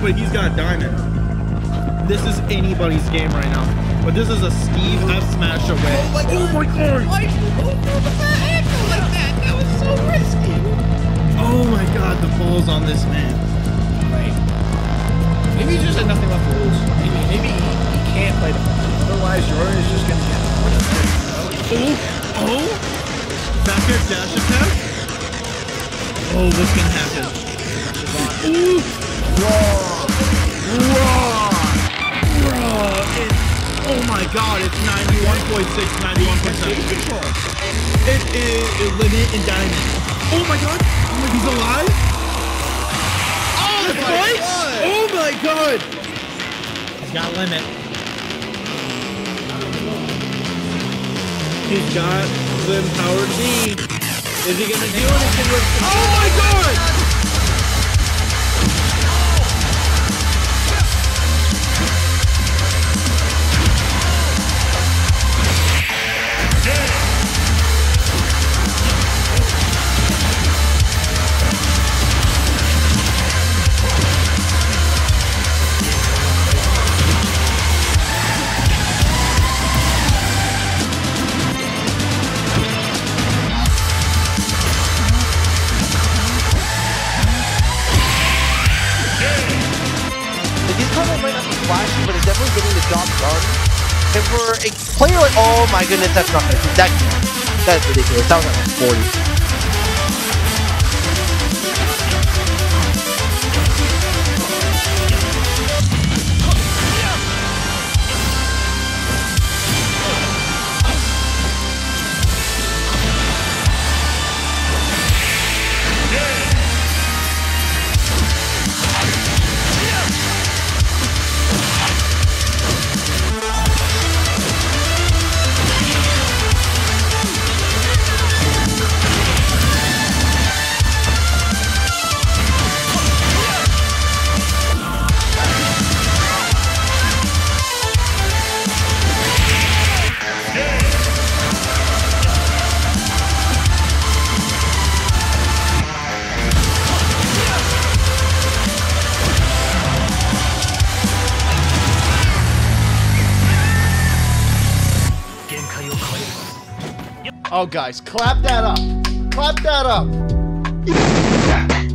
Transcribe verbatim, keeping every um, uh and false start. but he's got diamond. This is anybody's game right now. But this is a Steve F smash away. Oh my god! Oh my god. Why did you go for the fat ankle like that? That was so risky. Oh my god, the balls on this man. Right. Maybe he just had nothing left to lose. Maybe, maybe he can't play the ball. Otherwise, Jordan is just gonna get. Oh! Oh! Back air dash attack? Oh, what's gonna happen? Ooh! Raw! Raw! Raw! It's, oh my god, it's ninety-one point six, ninety-one percent. It is limit and diamond. Oh my god! Oh my, he's alive? Oh, the fight! Oh my god! He's got limit. He's got the power Z. Is he gonna do anything with it? Oh my god! Oh my goodness, that's not good. That, that's ridiculous. That was like forty. Oh guys, clap that up. Clap that up.